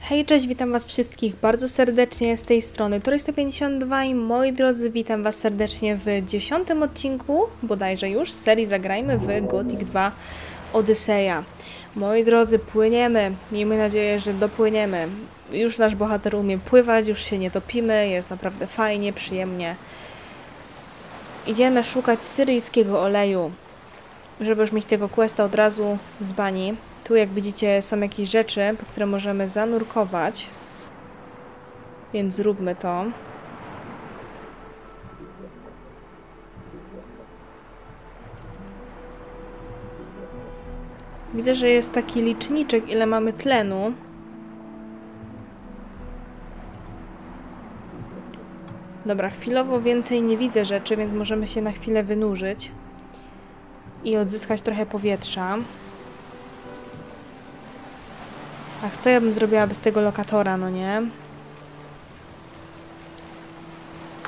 Hej, cześć, witam Was wszystkich bardzo serdecznie z tej strony Torii 152 i moi drodzy, witam Was serdecznie w 10. odcinku, bodajże już, z serii Zagrajmy w Gothic 2 Odyseja. Moi drodzy, płyniemy, miejmy nadzieję, że dopłyniemy. Już nasz bohater umie pływać, już się nie topimy, jest naprawdę fajnie, przyjemnie. Idziemy szukać syryjskiego oleju, żeby już mieć tego questa od razu z bani. Tu, jak widzicie, są jakieś rzeczy, po które możemy zanurkować, więc zróbmy to. Widzę, że jest taki liczniczek, ile mamy tlenu. Dobra, chwilowo więcej nie widzę rzeczy, więc możemy się na chwilę wynurzyć i odzyskać trochę powietrza. Ach, co ja bym zrobiła bez tego lokatora, no nie?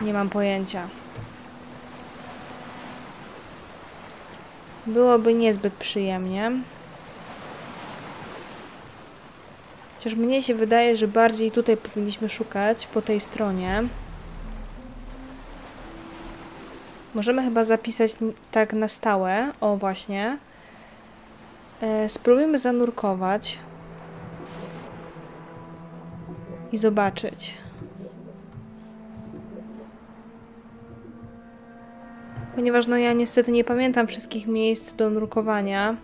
Nie mam pojęcia. Byłoby niezbyt przyjemnie. Chociaż mnie się wydaje, że bardziej tutaj powinniśmy szukać, po tej stronie. Możemy chyba zapisać tak na stałe. O, właśnie. Spróbujmy zanurkować i zobaczyć. Ponieważ no ja niestety nie pamiętam wszystkich miejsc do nurkowania.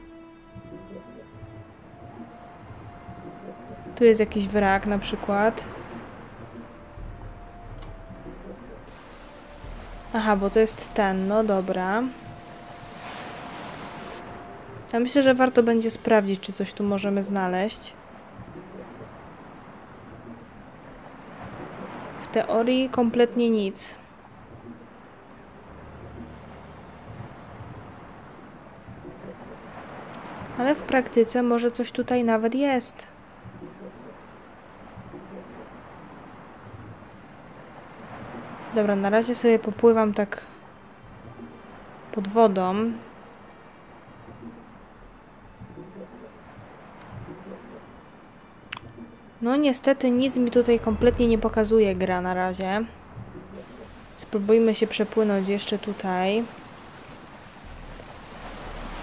Tu jest jakiś wrak na przykład. Aha, bo to jest ten, no dobra. Ja myślę, że warto będzie sprawdzić, czy coś tu możemy znaleźć. W teorii kompletnie nic. Ale w praktyce może coś tutaj nawet jest. Dobra, na razie sobie popływam tak pod wodą. No niestety nic mi tutaj kompletnie nie pokazuje gra na razie. Spróbujmy się przepłynąć jeszcze tutaj.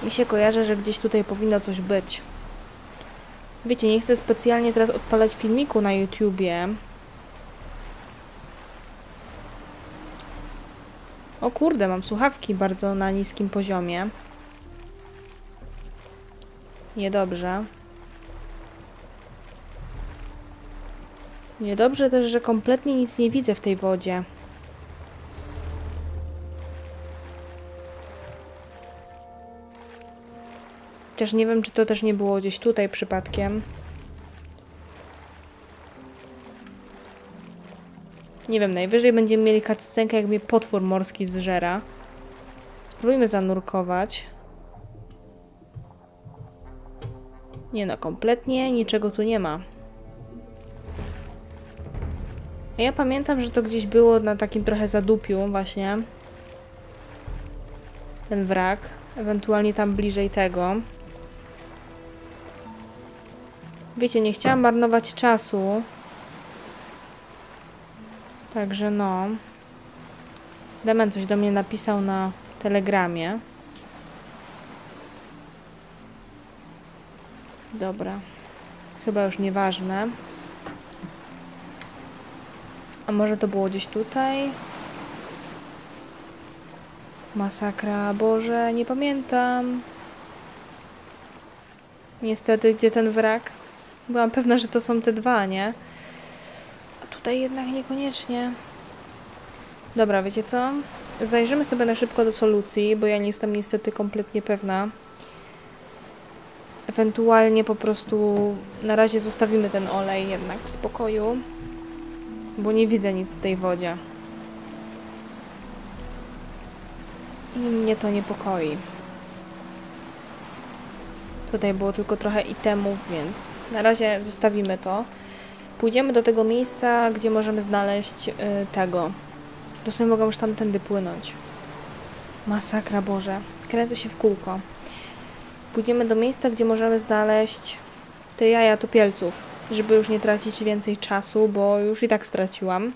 Mi się kojarzy, że gdzieś tutaj powinno coś być. Wiecie, nie chcę specjalnie teraz odpalać filmiku na YouTubie. O kurde, mam słuchawki bardzo na niskim poziomie. Niedobrze. Niedobrze też, że kompletnie nic nie widzę w tej wodzie. Chociaż nie wiem, czy to też nie było gdzieś tutaj przypadkiem. Nie wiem, najwyżej będziemy mieli cutscenkę, jak mnie potwór morski zżera. Spróbujmy zanurkować. Nie no, kompletnie niczego tu nie ma. Ja pamiętam, że to gdzieś było na takim trochę zadupiu właśnie. Ten wrak. Ewentualnie tam bliżej tego. Wiecie, nie chciałam marnować czasu. Także no. Damian coś do mnie napisał na Telegramie. Dobra. Chyba już nieważne. A może to było gdzieś tutaj? Masakra, Boże, nie pamiętam. Niestety, gdzie ten wrak? Byłam pewna, że to są te dwa, nie? A tutaj jednak niekoniecznie. Dobra, wiecie co? Zajrzymy sobie na szybko do solucji, bo ja nie jestem niestety kompletnie pewna. Ewentualnie po prostu na razie zostawimy ten olej jednak w spokoju. Bo nie widzę nic w tej wodzie. I mnie to niepokoi. Tutaj było tylko trochę itemów, więc na razie zostawimy to. Pójdziemy do tego miejsca, gdzie możemy znaleźć tego. To sobie mogę już tamtędy płynąć. Masakra, Boże. Kręcę się w kółko. Pójdziemy do miejsca, gdzie możemy znaleźć te jaja topielców. żeby już nie tracić więcej czasu, bo już i tak straciłam.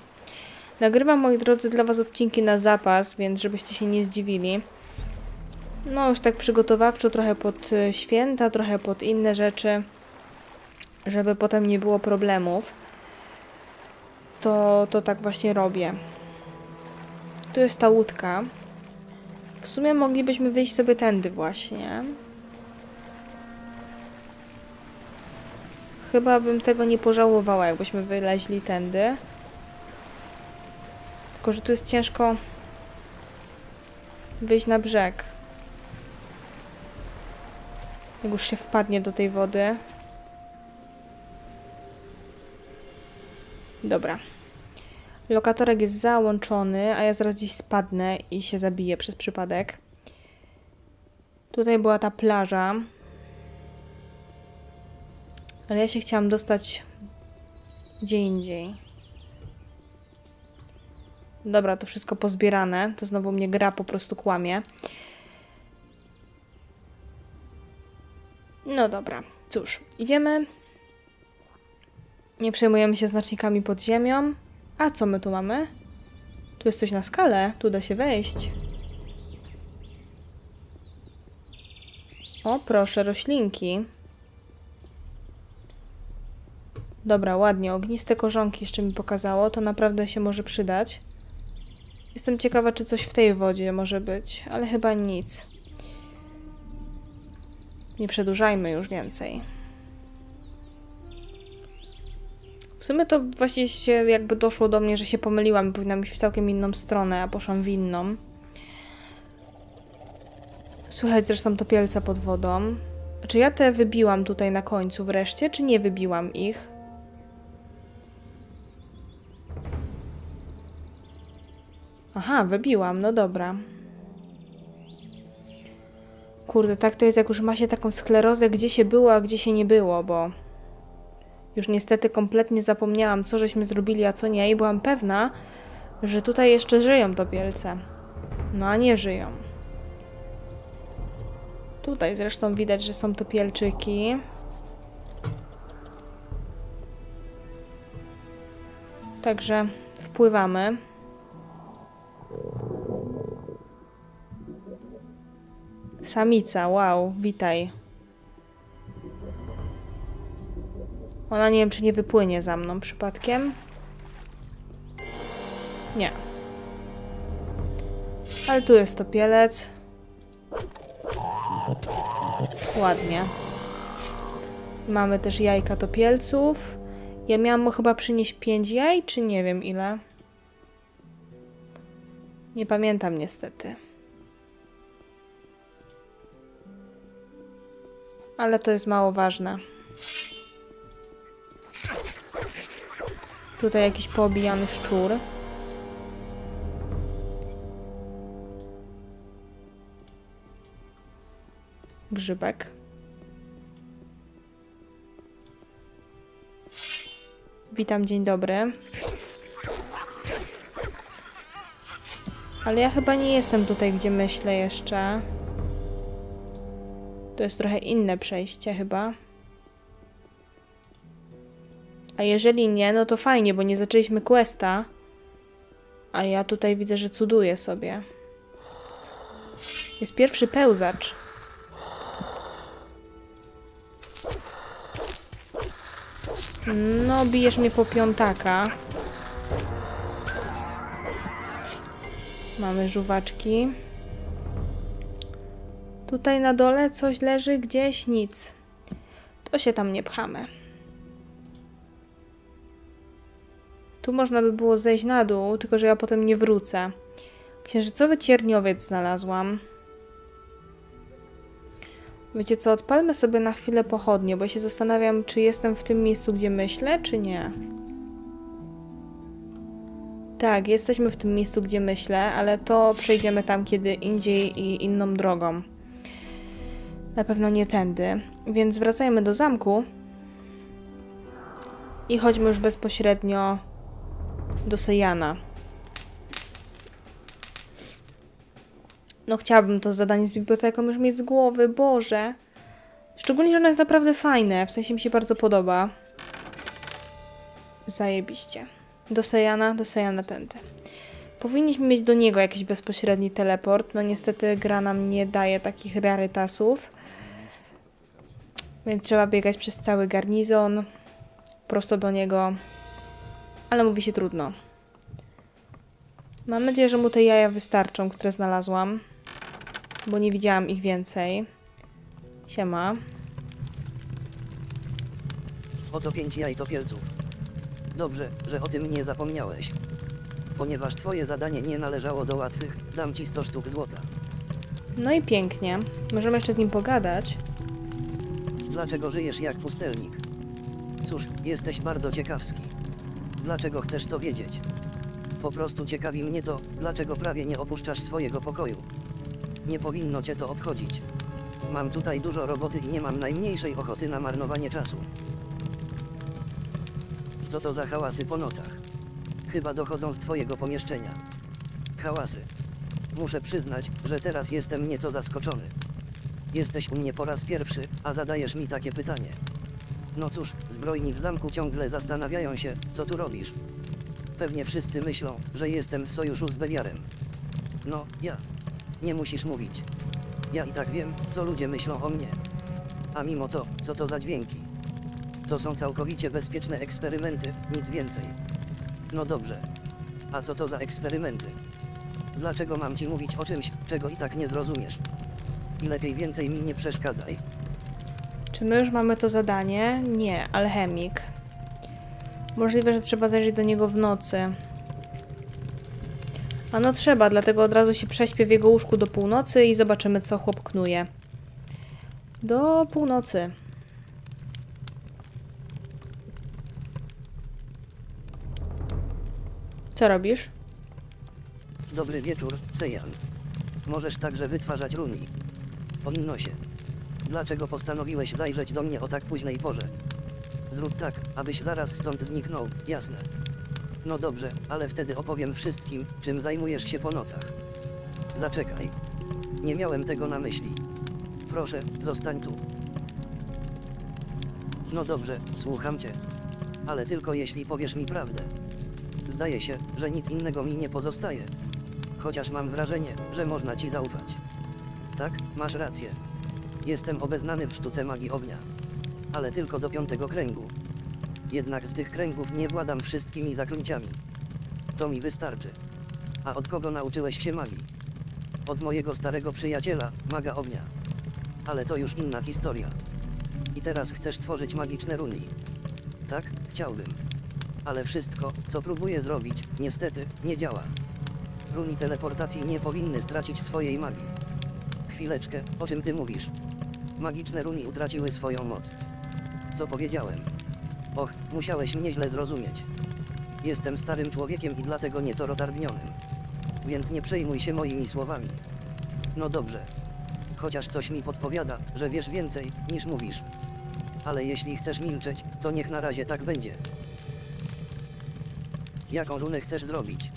Nagrywam, moi drodzy, dla Was odcinki na zapas, więc żebyście się nie zdziwili. No już tak przygotowawczo, trochę pod święta, trochę pod inne rzeczy, żeby potem nie było problemów. To tak właśnie robię. Tu jest ta łódka. W sumie moglibyśmy wyjść sobie tędy właśnie. Chyba bym tego nie pożałowała, jakbyśmy wyleźli tędy. Tylko, że tu jest ciężko wyjść na brzeg. Jak już się wpadnie do tej wody. Dobra. Lokatorek jest załączony, a ja zaraz gdzieś spadnę i się zabiję przez przypadek. Tutaj była ta plaża. Ale ja się chciałam dostać gdzie indziej. Dobra, to wszystko pozbierane. To znowu mnie gra po prostu kłamie. No dobra, cóż, idziemy. Nie przejmujemy się znacznikami pod ziemią. A co my tu mamy? Tu jest coś na skalę, tu da się wejść. O, proszę, roślinki. Dobra, ładnie, ogniste korzonki jeszcze mi pokazało, to naprawdę się może przydać. Jestem ciekawa, czy coś w tej wodzie może być, ale chyba nic. Nie przedłużajmy już więcej. W sumie to właśnie się jakby doszło do mnie, że się pomyliłam. Powinnam iść w całkiem inną stronę, a poszłam w inną. Słychać zresztą topielca pod wodą. Czy ja te wybiłam tutaj na końcu wreszcie, czy nie wybiłam ich? Aha, wybiłam, no dobra. Kurde, tak to jest, jak już ma się taką sklerozę, gdzie się było, a gdzie się nie było, bo... Już niestety kompletnie zapomniałam, co żeśmy zrobili, a co nie, i byłam pewna, że tutaj jeszcze żyją topielce. No a nie żyją. Tutaj zresztą widać, że są topielczyki. Także wpływamy. Samica, wow, witaj. Ona nie wiem, czy nie wypłynie za mną przypadkiem. Nie. Ale tu jest topielec. Ładnie. Mamy też jajka topielców. Ja miałam mu chyba przynieść 5 jaj, czy nie wiem ile. Nie pamiętam niestety. Ale to jest mało ważne. Tutaj jakiś poobijany szczur. Grzybek. Witam, dzień dobry. Ale ja chyba nie jestem tutaj, gdzie myślę jeszcze. To jest trochę inne przejście chyba. A jeżeli nie, no to fajnie, bo nie zaczęliśmy questa. A ja tutaj widzę, że cuduję sobie. Jest pierwszy pełzacz. No, bijesz mnie po piątaka. Mamy żuwaczki. Tutaj na dole coś leży, gdzieś nic. To się tam nie pchamy. Tu można by było zejść na dół, tylko że ja potem nie wrócę. Księżycowy cierniowiec znalazłam. Wiecie co, odpalmy sobie na chwilę pochodnie, bo ja się zastanawiam, czy jestem w tym miejscu, gdzie myślę, czy nie. Tak, jesteśmy w tym miejscu, gdzie myślę, ale to przejdziemy tam kiedy indziej i inną drogą. Na pewno nie tędy. Więc wracajmy do zamku. I chodźmy już bezpośrednio do Sejana. No chciałabym to zadanie z biblioteką już mieć z głowy, Boże. Szczególnie, że ono jest naprawdę fajne, w sensie mi się bardzo podoba. Zajebiście. Do Sejana tędy. Powinniśmy mieć do niego jakiś bezpośredni teleport. No niestety gra nam nie daje takich rarytasów. Więc trzeba biegać przez cały garnizon. Prosto do niego. Ale mówi się trudno. Mam nadzieję, że mu te jaja wystarczą, które znalazłam. Bo nie widziałam ich więcej. Siema. Oto 5 jaj topielców. Dobrze, że o tym nie zapomniałeś. Ponieważ twoje zadanie nie należało do łatwych, dam ci 100 sztuk złota. No i pięknie. Możemy jeszcze z nim pogadać. Dlaczego żyjesz jak pustelnik? Cóż, jesteś bardzo ciekawski. Dlaczego chcesz to wiedzieć? Po prostu ciekawi mnie to, dlaczego prawie nie opuszczasz swojego pokoju. Nie powinno cię to obchodzić. Mam tutaj dużo roboty i nie mam najmniejszej ochoty na marnowanie czasu. Co to za hałasy po nocach? Chyba dochodzą z twojego pomieszczenia. Hałasy. Muszę przyznać, że teraz jestem nieco zaskoczony. Jesteś u mnie po raz pierwszy, a zadajesz mi takie pytanie. No cóż, zbrojni w zamku ciągle zastanawiają się, co tu robisz. Pewnie wszyscy myślą, że jestem w sojuszu z Beliarem. No, ja. Nie musisz mówić. Ja i tak wiem, co ludzie myślą o mnie. A mimo to, co to za dźwięki? To są całkowicie bezpieczne eksperymenty, nic więcej. No dobrze. A co to za eksperymenty? Dlaczego mam ci mówić o czymś, czego i tak nie zrozumiesz? I lepiej więcej mi nie przeszkadzaj. Czy my już mamy to zadanie? Nie, alchemik. Możliwe, że trzeba zajrzeć do niego w nocy. A no trzeba, dlatego od razu się prześpię w jego łóżku do północy i zobaczymy, co chłop knuje. Do północy. Co robisz? Dobry wieczór, Sejan. Możesz także wytwarzać runi. O Innosie. Dlaczego postanowiłeś zajrzeć do mnie o tak późnej porze? Zrób tak, abyś zaraz stąd zniknął, jasne. No dobrze, ale wtedy opowiem wszystkim, czym zajmujesz się po nocach. Zaczekaj. Nie miałem tego na myśli. Proszę, zostań tu. No dobrze, słucham cię. Ale tylko jeśli powiesz mi prawdę. Zdaje się, że nic innego mi nie pozostaje. Chociaż mam wrażenie, że można ci zaufać. Tak, masz rację. Jestem obeznany w sztuce magii ognia. Ale tylko do 5. kręgu. Jednak z tych kręgów nie władam wszystkimi zaklęciami. To mi wystarczy. A od kogo nauczyłeś się magii? Od mojego starego przyjaciela, maga ognia. Ale to już inna historia. I teraz chcesz tworzyć magiczne runy. Tak, chciałbym. Ale wszystko, co próbuję zrobić, niestety, nie działa. Runy teleportacji nie powinny stracić swojej magii. Chwileczkę, o czym ty mówisz? Magiczne runy utraciły swoją moc. Co powiedziałem? Och, musiałeś mnie źle zrozumieć. Jestem starym człowiekiem i dlatego nieco rotargnionym. Więc nie przejmuj się moimi słowami. No dobrze. Chociaż coś mi podpowiada, że wiesz więcej, niż mówisz. Ale jeśli chcesz milczeć, to niech na razie tak będzie. Jaką runę chcesz zrobić?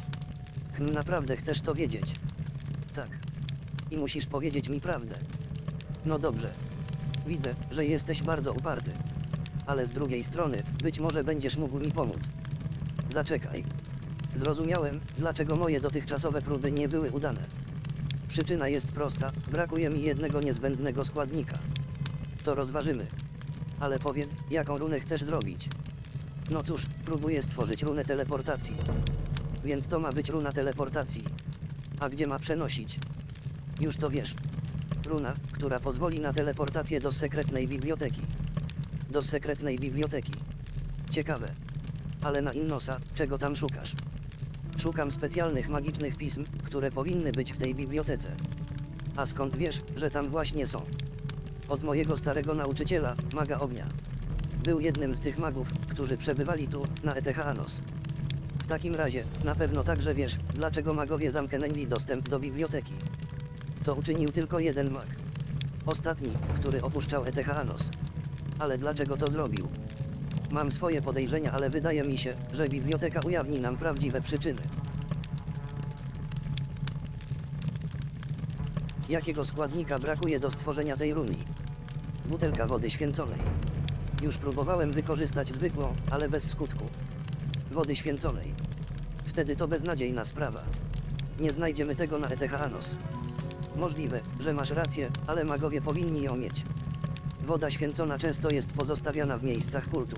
Naprawdę chcesz to wiedzieć? Tak. I musisz powiedzieć mi prawdę. No dobrze. Widzę, że jesteś bardzo uparty. Ale z drugiej strony, być może będziesz mógł mi pomóc. Zaczekaj. Zrozumiałem, dlaczego moje dotychczasowe próby nie były udane. Przyczyna jest prosta, brakuje mi jednego niezbędnego składnika. To rozważymy. Ale powiedz, jaką runę chcesz zrobić? No cóż, próbuję stworzyć runę teleportacji. Więc to ma być runa teleportacji. A gdzie ma przenosić? Już to wiesz. Runa, która pozwoli na teleportację do sekretnej biblioteki. Do sekretnej biblioteki. Ciekawe. Ale na Innosa, czego tam szukasz? Szukam specjalnych magicznych pism, które powinny być w tej bibliotece. A skąd wiesz, że tam właśnie są? Od mojego starego nauczyciela, maga ognia. Był jednym z tych magów, którzy przebywali tu, na Ethehanos. W takim razie, na pewno także wiesz, dlaczego magowie zamknęli dostęp do biblioteki. To uczynił tylko jeden mag. Ostatni, który opuszczał Ethehanos. Ale dlaczego to zrobił? Mam swoje podejrzenia, ale wydaje mi się, że biblioteka ujawni nam prawdziwe przyczyny. Jakiego składnika brakuje do stworzenia tej runy? Butelka wody święconej. Już próbowałem wykorzystać zwykłą, ale bez skutku. wody święconej. Wtedy to beznadziejna sprawa. Nie znajdziemy tego na Ethehanos. Możliwe, że masz rację, ale magowie powinni ją mieć. Woda święcona często jest pozostawiana w miejscach kultu.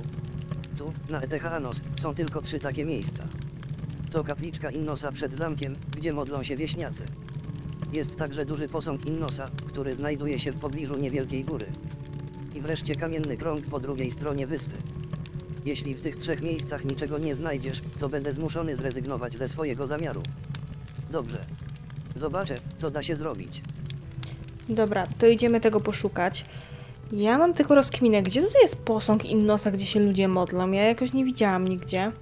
Tu, na Ethehanos, są tylko 3 takie miejsca. To kapliczka Innosa przed zamkiem, gdzie modlą się wieśniacy. Jest także duży posąg Innosa, który znajduje się w pobliżu niewielkiej góry. I wreszcie kamienny krąg po drugiej stronie wyspy. Jeśli w tych 3 miejscach niczego nie znajdziesz, to będę zmuszony zrezygnować ze swojego zamiaru. Dobrze. Zobaczę, co da się zrobić. Dobra, to idziemy tego poszukać. Ja mam tylko rozkminę, gdzie tutaj jest posąg Innosa, gdzie się ludzie modlą? Ja jakoś nie widziałam nigdzie.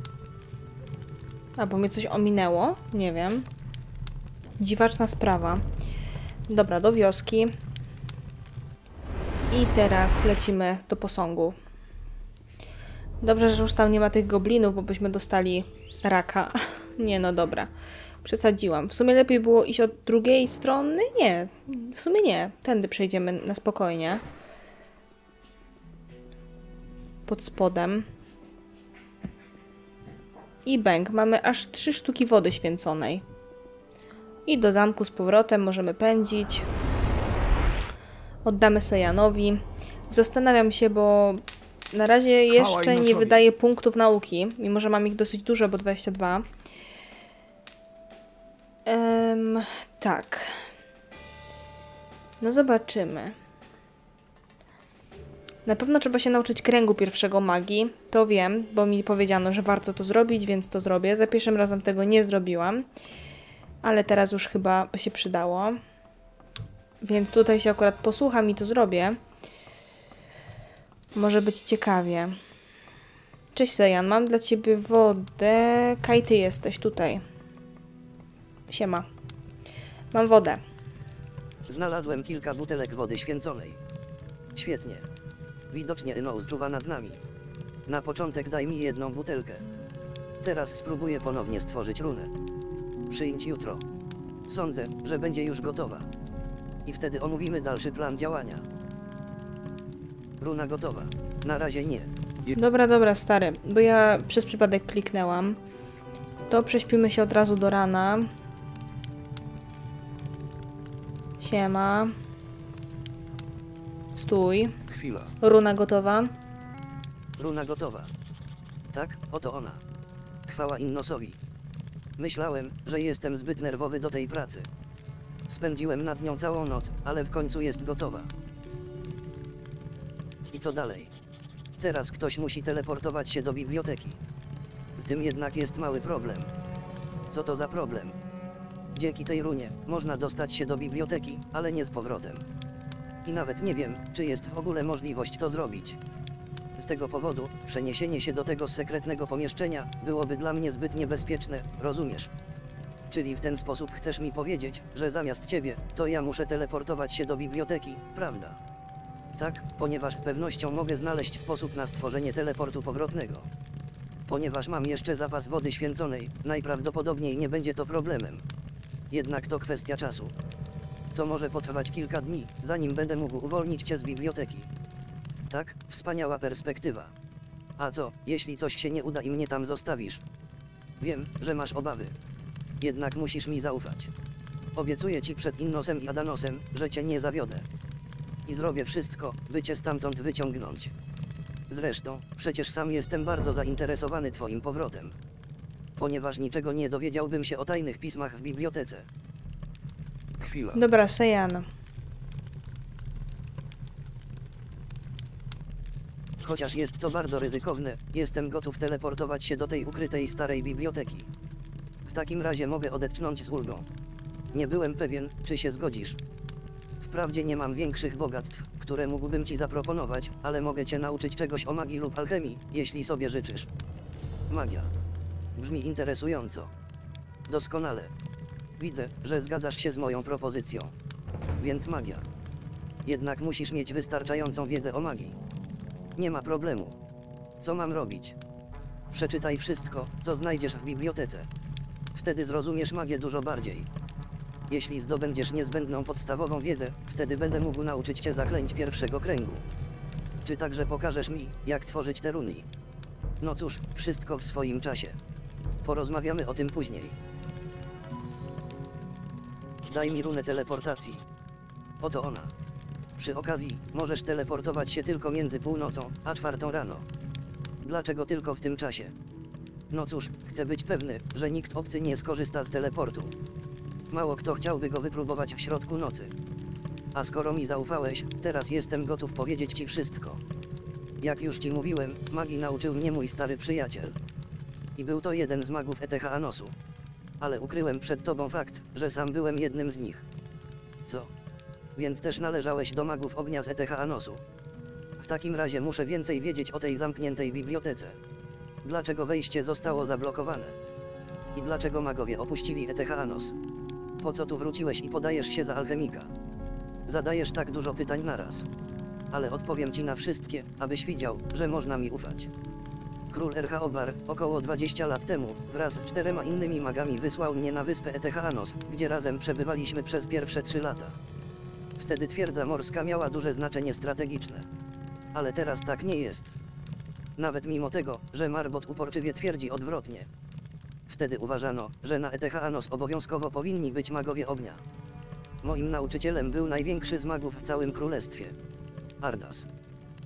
Albo mnie coś ominęło? Nie wiem. Dziwaczna sprawa. Dobra, do wioski. I teraz lecimy do posągu. Dobrze, że już tam nie ma tych goblinów, bo byśmy dostali raka. Nie, no dobra. Przesadziłam. W sumie lepiej było iść od drugiej strony? Nie. W sumie nie. Tędy przejdziemy na spokojnie. Pod spodem. I bęk. Mamy aż 3 sztuki wody święconej. I do zamku z powrotem możemy pędzić. Oddamy Sejanowi. Zastanawiam się, bo na razie jeszcze nie wydaję punktów nauki, mimo że mam ich dosyć dużo, bo 22. Tak. No zobaczymy. Na pewno trzeba się nauczyć kręgu pierwszego magii. To wiem, bo mi powiedziano, że warto to zrobić, więc to zrobię. Za pierwszym razem tego nie zrobiłam. Ale teraz już chyba się przydało. Więc tutaj się akurat posłucham i to zrobię. Może być ciekawie. Cześć Sejan, mam dla ciebie wodę. Kaj ty jesteś tutaj. Siema. Mam wodę. Znalazłem kilka butelek wody święconej. Świetnie. Widocznie Enos czuwa nad nami. Na początek daj mi jedną butelkę. Teraz spróbuję ponownie stworzyć runę. Przyjdź jutro. Sądzę, że będzie już gotowa. I wtedy omówimy dalszy plan działania. Runa gotowa. Na razie nie. Dobra, dobra, stary. Bo ja przez przypadek kliknęłam. To prześpimy się od razu do rana. Siema. Stój. Chwila. Runa gotowa. Runa gotowa. Tak, oto ona. Chwała Innosowi. Myślałem, że jestem zbyt nerwowy do tej pracy. Spędziłem nad nią całą noc, ale w końcu jest gotowa. I co dalej? Teraz ktoś musi teleportować się do biblioteki. Z tym jednak jest mały problem. Co to za problem? Dzięki tej runie można dostać się do biblioteki, ale nie z powrotem. I nawet nie wiem, czy jest w ogóle możliwość to zrobić. Z tego powodu przeniesienie się do tego sekretnego pomieszczenia byłoby dla mnie zbyt niebezpieczne, rozumiesz? Czyli w ten sposób chcesz mi powiedzieć, że zamiast ciebie, to ja muszę teleportować się do biblioteki, prawda? Tak, ponieważ z pewnością mogę znaleźć sposób na stworzenie teleportu powrotnego. Ponieważ mam jeszcze zapas wody święconej, najprawdopodobniej nie będzie to problemem. Jednak to kwestia czasu. To może potrwać kilka dni, zanim będę mógł uwolnić cię z biblioteki. Tak, wspaniała perspektywa. A co, jeśli coś się nie uda i mnie tam zostawisz? Wiem, że masz obawy. Jednak musisz mi zaufać. Obiecuję ci przed Innosem i Adanosem, że cię nie zawiodę. I zrobię wszystko, by cię stamtąd wyciągnąć. Zresztą, przecież sam jestem bardzo zainteresowany twoim powrotem. Ponieważ niczego nie dowiedziałbym się o tajnych pismach w bibliotece. Chwila. Dobra, Sejan. Chociaż jest to bardzo ryzykowne, jestem gotów teleportować się do tej ukrytej starej biblioteki. W takim razie mogę odetchnąć z ulgą. Nie byłem pewien, czy się zgodzisz. Wprawdzie nie mam większych bogactw, które mógłbym ci zaproponować, ale mogę cię nauczyć czegoś o magii lub alchemii, jeśli sobie życzysz. Magia. Brzmi interesująco. Doskonale. Widzę, że zgadzasz się z moją propozycją. Więc magia. Jednak musisz mieć wystarczającą wiedzę o magii. Nie ma problemu. Co mam robić? Przeczytaj wszystko, co znajdziesz w bibliotece. Wtedy zrozumiesz magię dużo bardziej. Jeśli zdobędziesz niezbędną podstawową wiedzę, wtedy będę mógł nauczyć cię zaklęć pierwszego kręgu. Czy także pokażesz mi, jak tworzyć te runy? No cóż, wszystko w swoim czasie. Porozmawiamy o tym później. Daj mi runę teleportacji. Oto ona. Przy okazji, możesz teleportować się tylko między północą a 4 rano. Dlaczego tylko w tym czasie? No cóż, chcę być pewny, że nikt obcy nie skorzysta z teleportu. Mało kto chciałby go wypróbować w środku nocy. A skoro mi zaufałeś, teraz jestem gotów powiedzieć ci wszystko. Jak już ci mówiłem, magii nauczył mnie mój stary przyjaciel. I był to jeden z magów Ethehaanosu. Ale ukryłem przed tobą fakt, że sam byłem jednym z nich. Co? Więc też należałeś do magów ognia z Ethehaanosu. W takim razie muszę więcej wiedzieć o tej zamkniętej bibliotece. Dlaczego wejście zostało zablokowane? I dlaczego magowie opuścili Ethehanos? Po co tu wróciłeś i podajesz się za alchemika? Zadajesz tak dużo pytań naraz. Ale odpowiem ci na wszystkie, abyś widział, że można mi ufać. Król Erchaobar, około 20 lat temu, wraz z 4 innymi magami wysłał mnie na wyspę Ethehanos, gdzie razem przebywaliśmy przez pierwsze 3 lata. Wtedy twierdza morska miała duże znaczenie strategiczne. Ale teraz tak nie jest. Nawet mimo tego, że Marbot uporczywie twierdzi odwrotnie. Wtedy uważano, że na Ethehanos obowiązkowo powinni być magowie ognia. Moim nauczycielem był największy z magów w całym królestwie. Ardas.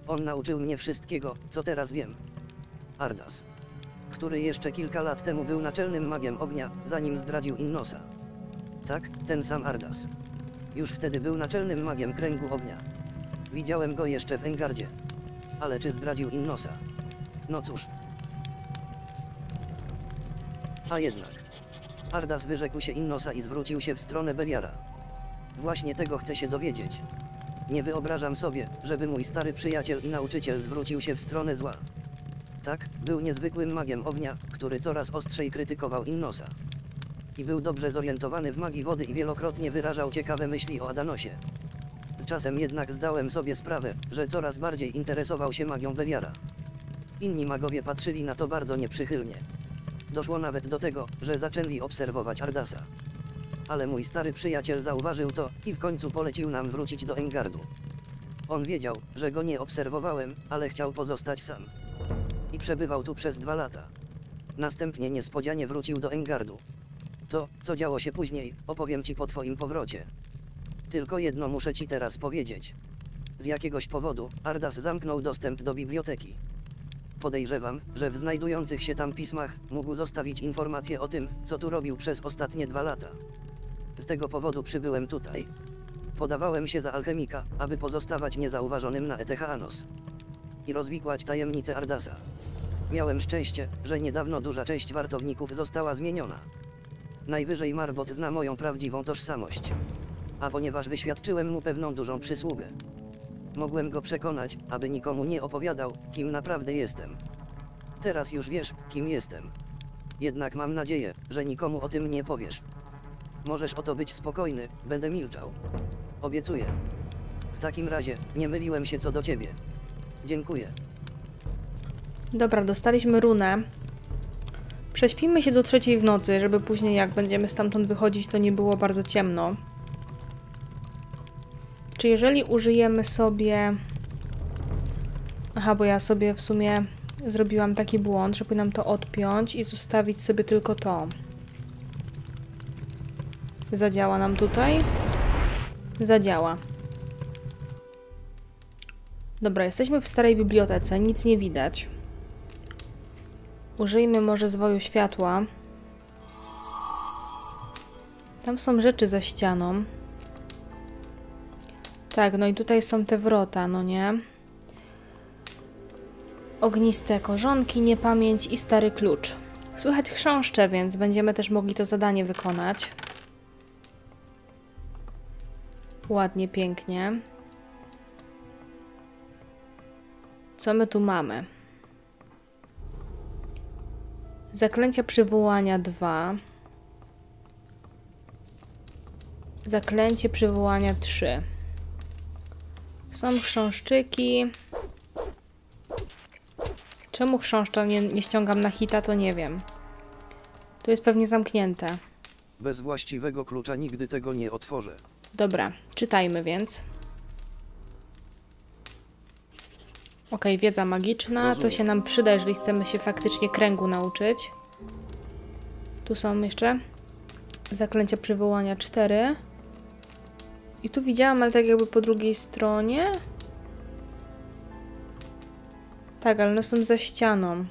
On nauczył mnie wszystkiego, co teraz wiem. Ardas, który jeszcze kilka lat temu był naczelnym magiem ognia, zanim zdradził Innosa. Tak, ten sam Ardas. Już wtedy był naczelnym magiem kręgu ognia. Widziałem go jeszcze w Engardzie. Ale czy zdradził Innosa? No cóż. A jednak. Ardas wyrzekł się Innosa i zwrócił się w stronę Beliara. Właśnie tego chcę się dowiedzieć. Nie wyobrażam sobie, żeby mój stary przyjaciel i nauczyciel zwrócił się w stronę zła. Tak, był niezwykłym magiem ognia, który coraz ostrzej krytykował Innosa. I był dobrze zorientowany w magii wody i wielokrotnie wyrażał ciekawe myśli o Adanosie. Z czasem jednak zdałem sobie sprawę, że coraz bardziej interesował się magią Beliara. Inni magowie patrzyli na to bardzo nieprzychylnie. Doszło nawet do tego, że zaczęli obserwować Ardasa. Ale mój stary przyjaciel zauważył to i w końcu polecił nam wrócić do Engardu. On wiedział, że go nie obserwowałem, ale chciał pozostać sam. I przebywał tu przez 2 lata. Następnie niespodzianie wrócił do Engardu. To, co działo się później, opowiem ci po twoim powrocie. Tylko jedno muszę ci teraz powiedzieć. Z jakiegoś powodu Ardas zamknął dostęp do biblioteki. Podejrzewam, że w znajdujących się tam pismach mógł zostawić informacje o tym, co tu robił przez ostatnie 2 lata. Z tego powodu przybyłem tutaj. Podawałem się za alchemika, aby pozostawać niezauważonym na Ethehanos. I rozwikłać tajemnicę Ardasa. Miałem szczęście, że niedawno duża część wartowników została zmieniona. Najwyżej Marbot zna moją prawdziwą tożsamość. A ponieważ wyświadczyłem mu pewną dużą przysługę. Mogłem go przekonać, aby nikomu nie opowiadał, kim naprawdę jestem. Teraz już wiesz, kim jestem. Jednak mam nadzieję, że nikomu o tym nie powiesz. Możesz o to być spokojny, będę milczał. Obiecuję. W takim razie, nie myliłem się co do ciebie. Dziękuję. Dobra, dostaliśmy runę. Prześpimy się do 3 w nocy, żeby później jak będziemy stamtąd wychodzić, to nie było bardzo ciemno. Czy jeżeli użyjemy sobie... Aha, bo ja sobie w sumie zrobiłam taki błąd, że powinnam to odpiąć i zostawić sobie tylko to. Zadziała nam tutaj? Zadziała. Dobra, jesteśmy w starej bibliotece, nic nie widać. Użyjmy może zwoju światła. Tam są rzeczy za ścianą. Tak, no i tutaj są te wrota, no nie? Ogniste korzonki, niepamięć i stary klucz. Słychać chrząszcze, więc będziemy też mogli to zadanie wykonać. Ładnie, pięknie. Co my tu mamy? Zaklęcia przywołania 2. Zaklęcie przywołania 3. Są chrząszczyki. Czemu chrząszcza nie ściągam na hita, to nie wiem. Tu jest pewnie zamknięte. Bez właściwego klucza nigdy tego nie otworzę. Dobra, czytajmy więc. Okej, wiedza magiczna. Rozumiem. To się nam przyda, jeżeli chcemy się faktycznie kręgu nauczyć. Tu są jeszcze zaklęcia przywołania 4. I tu widziałam, ale tak jakby po drugiej stronie. Tak, ale one są za ścianą.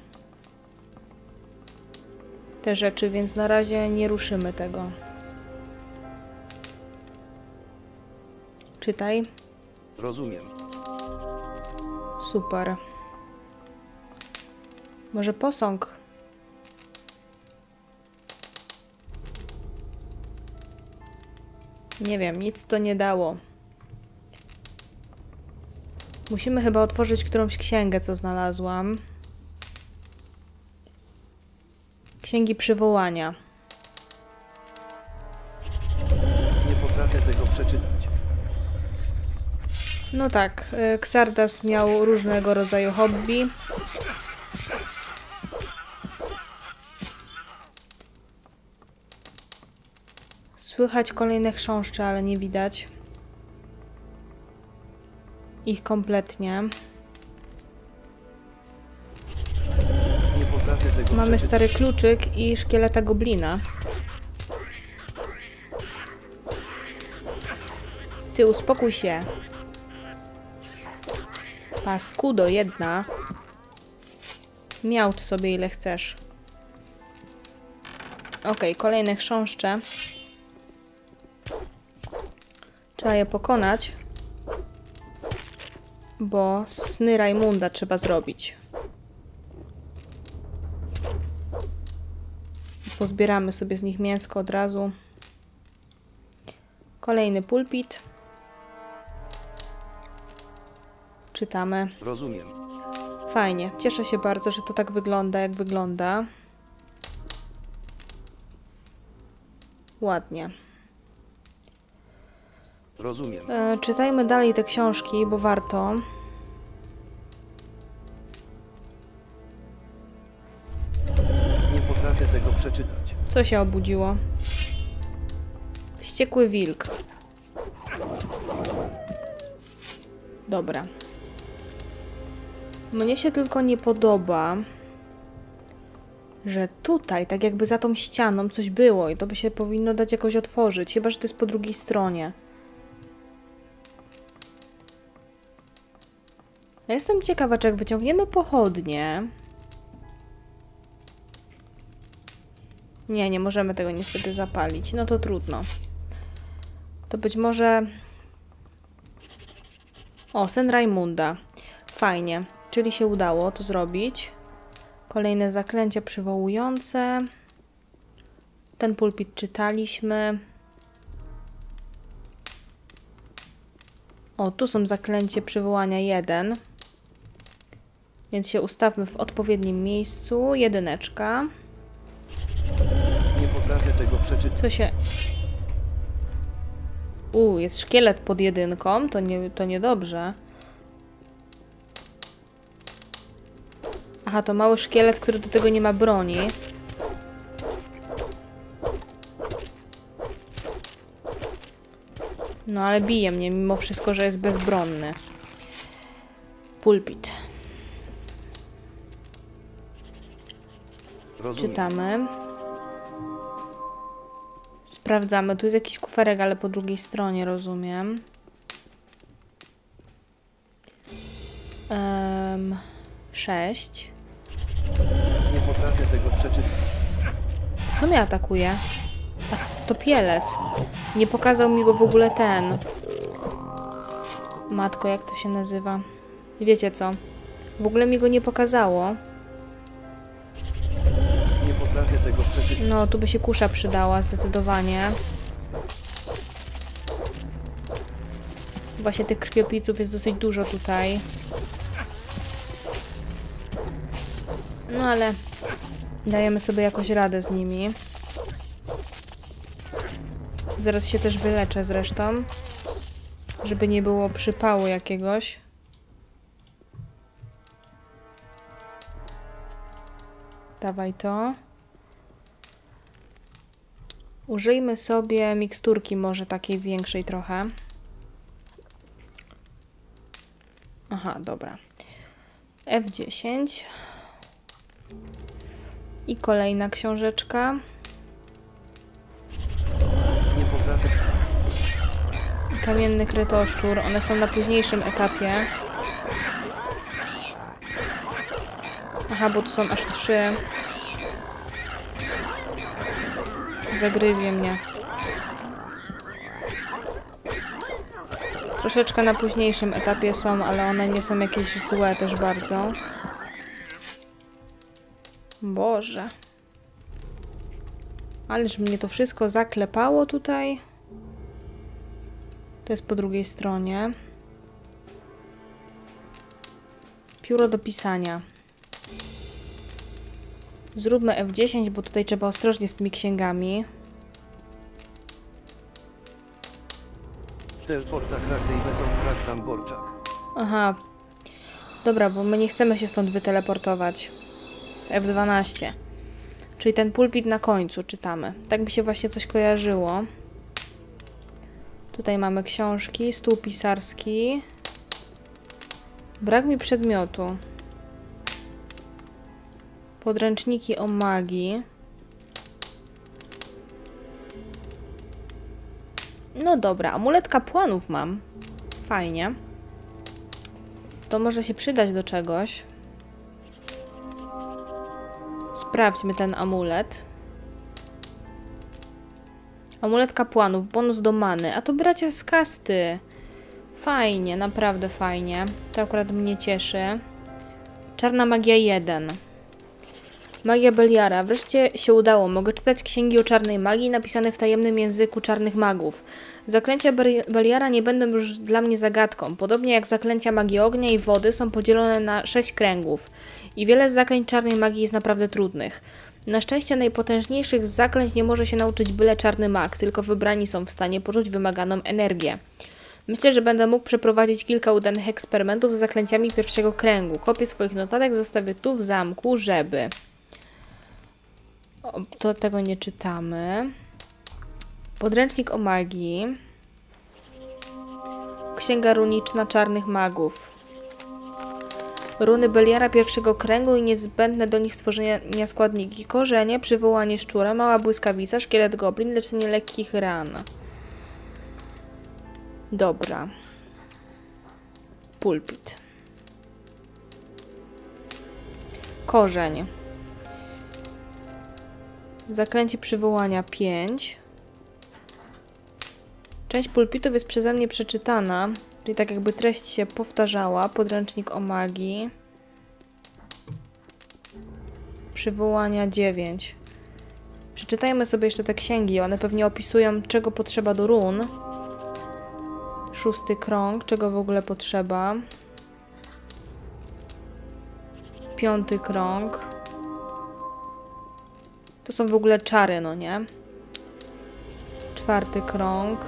Te rzeczy, więc na razie nie ruszymy tego. Czytaj. Rozumiem. Super. Może posąg? Nie wiem, nic to nie dało. Musimy chyba otworzyć którąś księgę, co znalazłam. Księgi przywołania. Nie potrafię tego przeczytać. No tak, Xardas miał różnego rodzaju hobby. Słychać kolejne chrząszcze, ale nie widać ich kompletnie. Nie potrafię tego. Mamy stary kluczyk i szkieleta goblina. Ty, uspokój się. Paskudo jedna. Miałcz sobie ile chcesz. Okej, kolejne chrząszcze. Trzeba je pokonać. Bo sny Rajmunda trzeba zrobić. Pozbieramy sobie z nich mięsko od razu. Kolejny pulpit. Czytamy. Rozumiem. Fajnie. Cieszę się bardzo, że to tak wygląda, jak wygląda. Ładnie. Rozumiem. Czytajmy dalej te książki, bo warto. Nie potrafię tego przeczytać. Co się obudziło? Wściekły wilk. Dobra. Mnie się tylko nie podoba, że tutaj, tak jakby za tą ścianą coś było i to by się powinno dać jakoś otworzyć, chyba że to jest po drugiej stronie. Ja jestem ciekawa, czy jak wyciągniemy pochodnie... Nie, nie możemy tego niestety zapalić, no to trudno. To być może... O, sen Rajmunda. Fajnie, czyli się udało to zrobić. Kolejne zaklęcia przywołujące. Ten pulpit czytaliśmy. O, tu są zaklęcie przywołania 1. Więc się ustawmy w odpowiednim miejscu. 1. Nie potrafię tego przeczytać. Co się... jest szkielet pod 1. To niedobrze. Aha, to mały szkielet, który do tego nie ma broni. No ale bije mnie mimo wszystko, że jest bezbronny. Pulpit. Rozumiem. Czytamy. Sprawdzamy. Tu jest jakiś kuferek, ale po drugiej stronie, rozumiem. Sześć. Nie potrafię tego przeczytać. Co mnie atakuje? A, to pielec. Nie pokazał mi go w ogóle ten. Matko, jak to się nazywa? Wiecie co? W ogóle mi go nie pokazało. Nie potrafię tego przeczytać. No, tu by się kusza przydała zdecydowanie. Właśnie tych krwiopijców jest dosyć dużo tutaj. No ale dajemy sobie jakoś radę z nimi. Zaraz się też wyleczę zresztą, żeby nie było przypału jakiegoś. Dawaj to. Użyjmy sobie miksturki, może takiej większej trochę. Aha, dobra. F10. I kolejna książeczka. Kamienny kretoszczur. One są na późniejszym etapie. Aha, bo tu są aż 3. Zagryzie mnie. Troszeczkę na późniejszym etapie są, ale one nie są jakieś złe też bardzo. Boże. Ależ mnie to wszystko zaklepało tutaj. To jest po drugiej stronie. Pióro do pisania. Zróbmy F10, bo tutaj trzeba ostrożnie z tymi księgami. Też borczak raczej wezmą, tam borczak. Aha. Dobra, bo my nie chcemy się stąd wyteleportować. F12. Czyli ten pulpit na końcu czytamy. Tak mi się właśnie coś kojarzyło. Tutaj mamy książki, stół pisarski. Brak mi przedmiotu. Podręczniki o magii. No dobra, amulet kapłanów mam. Fajnie. To może się przydać do czegoś. Sprawdźmy ten amulet. Amulet kapłanów, bonus do many. A to bracia z kasty. Fajnie, naprawdę fajnie. To akurat mnie cieszy. Czarna magia 1. Magia Beliara. Wreszcie się udało. Mogę czytać księgi o czarnej magii napisane w tajemnym języku czarnych magów. Zaklęcia Beliara nie będą już dla mnie zagadką. Podobnie jak zaklęcia magii ognia i wody są podzielone na 6 kręgów. I wiele zaklęć czarnej magii jest naprawdę trudnych. Na szczęście najpotężniejszych zaklęć nie może się nauczyć byle czarny mag, tylko wybrani są w stanie poczuć wymaganą energię. Myślę, że będę mógł przeprowadzić kilka udanych eksperymentów z zaklęciami pierwszego kręgu. Kopię swoich notatek zostawię tu w zamku, żeby... O, to tego nie czytamy. Podręcznik o magii. Księga runiczna czarnych magów. Runy Beliara pierwszego kręgu i niezbędne do nich stworzenia składniki. Korzenie, przywołanie szczura, mała błyskawica, szkielet goblin, leczenie lekkich ran. Dobra. Pulpit. Korzeń. Zaklęcie przywołania 5. Część pulpitów jest przeze mnie przeczytana. Czyli tak jakby treść się powtarzała. Podręcznik o magii. Przywołania 9. Przeczytajmy sobie jeszcze te księgi. One pewnie opisują, czego potrzeba do run. 6. krąg. Czego w ogóle potrzeba. 5. krąg. To są w ogóle czary, no nie? 4. krąg.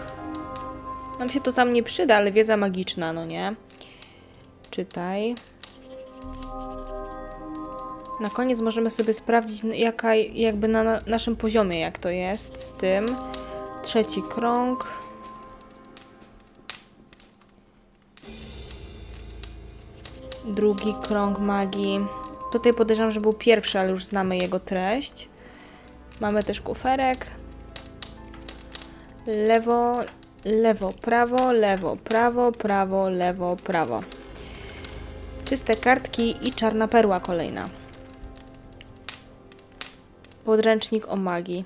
Nam się to tam nie przyda, ale wiedza magiczna, no nie? Czytaj. Na koniec możemy sobie sprawdzić, jaka jakby na naszym poziomie, jak to jest z tym. 3. krąg. Drugi krąg magii. Tutaj podejrzewam, że był pierwszy, ale już znamy jego treść. Mamy też kuferek. Lewo... lewo, prawo, prawo, lewo, prawo. Czyste kartki i czarna perła kolejna. Podręcznik o magii.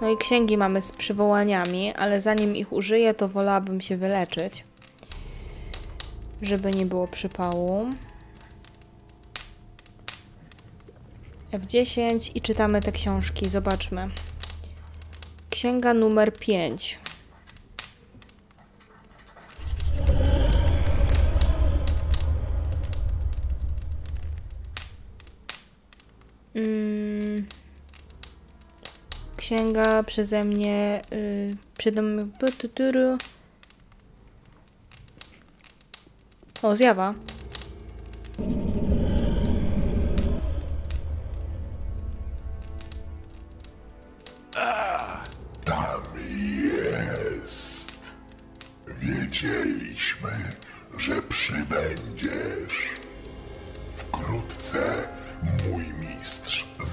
No i księgi mamy z przywołaniami, ale zanim ich użyję, to wolałabym się wyleczyć. Żeby nie było przypału. F10 i czytamy te książki, zobaczmy. Księga numer 5. Księga przeze mnie... O, zjawa.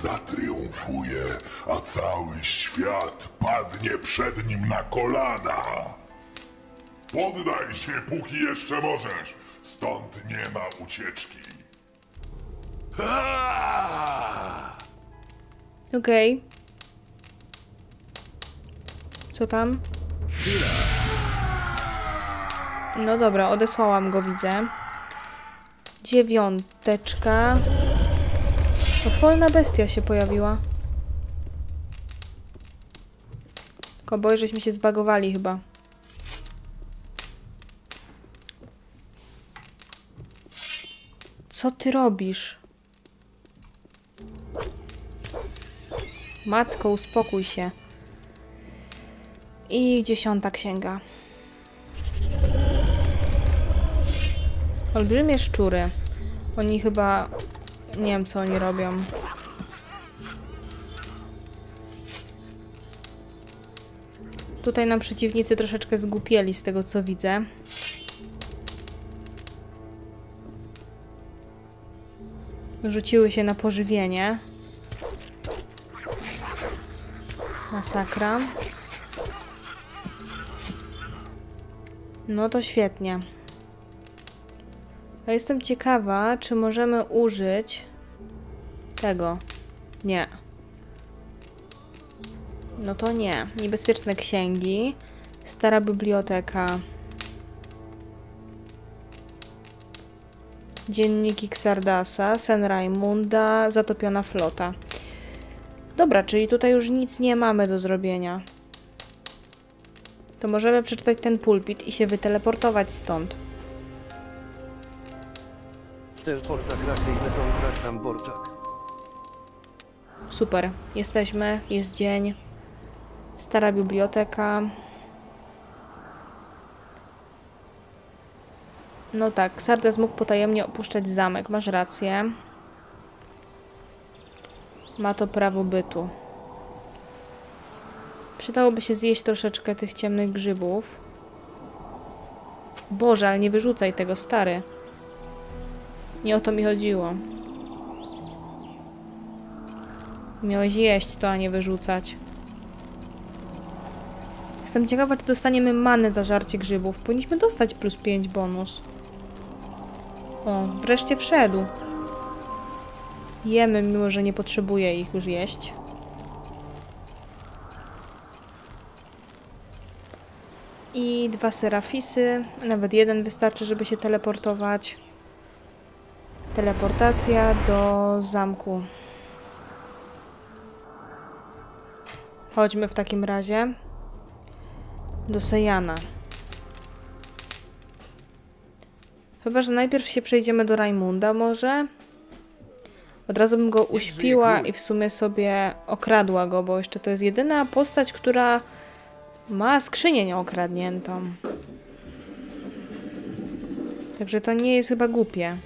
zatriumfuje, a cały świat padnie przed nim na kolana. Poddaj się, póki jeszcze możesz. Stąd nie ma ucieczki. Okej. Co tam? No dobra, odesłałam go, widzę. 9. Opolna bestia się pojawiła. Koboj, żeśmy się zbagowali chyba. Co ty robisz? Matko, uspokój się. I 10. księga. Olbrzymie szczury. Oni chyba... Nie wiem, co oni robią. Tutaj nam przeciwnicy troszeczkę zgłupieli z tego, co widzę. Rzuciły się na pożywienie. Masakra. No to świetnie. Ja jestem ciekawa, czy możemy użyć tego. Nie. No to nie. Niebezpieczne księgi. Stara biblioteka. Dzienniki Xardasa, sen Rajmunda, zatopiona flota. Dobra, czyli tutaj już nic nie mamy do zrobienia. To możemy przeczytać ten pulpit i się wyteleportować stąd. Super, jesteśmy, jest dzień. Stara biblioteka. No tak, Xardas mógł potajemnie opuszczać zamek, masz rację. Ma to prawo bytu. Przydałoby się zjeść troszeczkę tych ciemnych grzybów. Boże, ale nie wyrzucaj tego, stary. Nie o to mi chodziło. Miałeś jeść to, a nie wyrzucać. Jestem ciekawa, czy dostaniemy manę za żarcie grzybów. Powinniśmy dostać plus 5 bonus. O, wreszcie wszedł. Jemy, mimo że nie potrzebuję ich już jeść. I 2 serafisy. Nawet jeden wystarczy, żeby się teleportować. Teleportacja do zamku. Chodźmy w takim razie do Sejana. Chyba że najpierw się przejdziemy do Rajmunda może. Od razu bym go uśpiła i w sumie sobie okradła go, bo jeszcze to jest jedyna postać, która ma skrzynię nieokradniętą. Także to nie jest chyba głupie.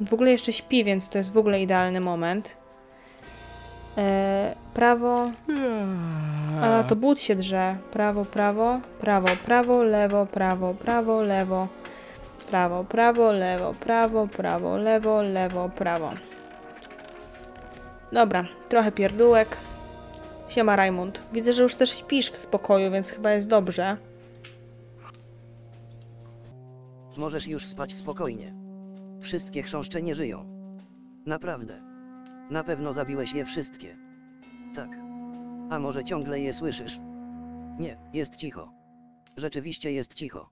W ogóle jeszcze śpi, więc to jest w ogóle idealny moment. Prawo. A to but się drze. Prawo, prawo, prawo, prawo, lewo, prawo, prawo, lewo. Prawo, prawo, lewo, prawo, prawo, lewo, lewo, prawo. Dobra, trochę pierdółek. Siema, Rajmund. Widzę, że już też śpisz w spokoju, więc chyba jest dobrze. Możesz już spać spokojnie. Wszystkie chrząszcze nie żyją. Naprawdę. Na pewno zabiłeś je wszystkie. Tak. A może ciągle je słyszysz? Nie, jest cicho. Rzeczywiście jest cicho.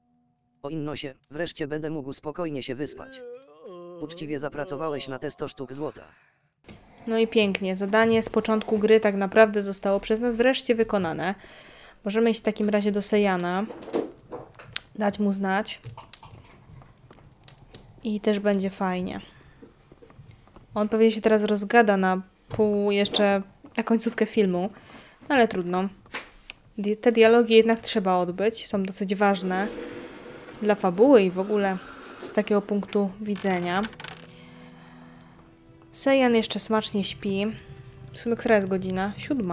O Innosie, wreszcie będę mógł spokojnie się wyspać. Uczciwie zapracowałeś na te 100 sztuk złota. No i pięknie. Zadanie z początku gry tak naprawdę zostało przez nas wreszcie wykonane. Możemy iść w takim razie do Sejana. Dać mu znać. I też będzie fajnie. On pewnie się teraz rozgada na pół, jeszcze na końcówkę filmu, no ale trudno. Te dialogi jednak trzeba odbyć, są dosyć ważne dla fabuły i w ogóle z takiego punktu widzenia. Sejan jeszcze smacznie śpi. W sumie która jest godzina? 7.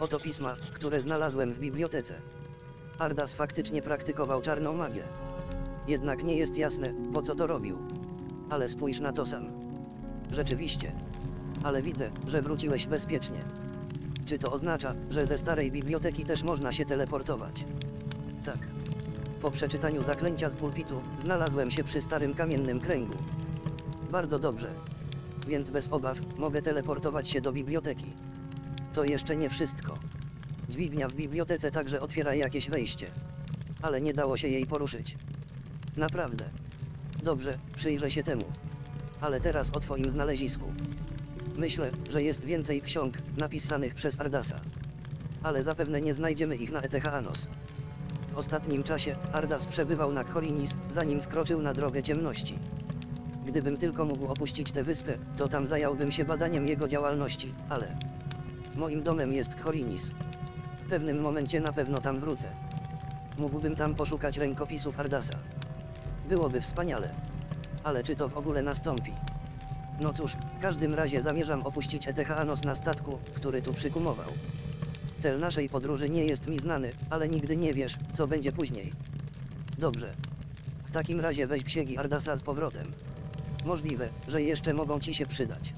Oto pisma, które znalazłem w bibliotece. Ardas faktycznie praktykował czarną magię. Jednak nie jest jasne, po co to robił. Ale spójrz na to sam. Rzeczywiście. Ale widzę, że wróciłeś bezpiecznie. Czy to oznacza, że ze starej biblioteki też można się teleportować? Tak. Po przeczytaniu zaklęcia z pulpitu, znalazłem się przy starym kamiennym kręgu. Bardzo dobrze. Więc bez obaw, mogę teleportować się do biblioteki. To jeszcze nie wszystko. Dźwignia w bibliotece także otwiera jakieś wejście. Ale nie dało się jej poruszyć. Naprawdę. Dobrze, przyjrzę się temu. Ale teraz o twoim znalezisku. Myślę, że jest więcej ksiąg, napisanych przez Ardasa. Ale zapewne nie znajdziemy ich na Ethehanos. W ostatnim czasie, Ardas przebywał na Chorinis, zanim wkroczył na drogę ciemności. Gdybym tylko mógł opuścić tę wyspę, to tam zająłbym się badaniem jego działalności, ale... Moim domem jest Chorinis. W pewnym momencie na pewno tam wrócę. Mógłbym tam poszukać rękopisów Ardasa. Byłoby wspaniale. Ale czy to w ogóle nastąpi? No cóż, w każdym razie zamierzam opuścić Ethehanos na statku, który tu przykumował. Cel naszej podróży nie jest mi znany, ale nigdy nie wiesz, co będzie później. Dobrze. W takim razie weź księgi Ardasa z powrotem. Możliwe, że jeszcze mogą ci się przydać.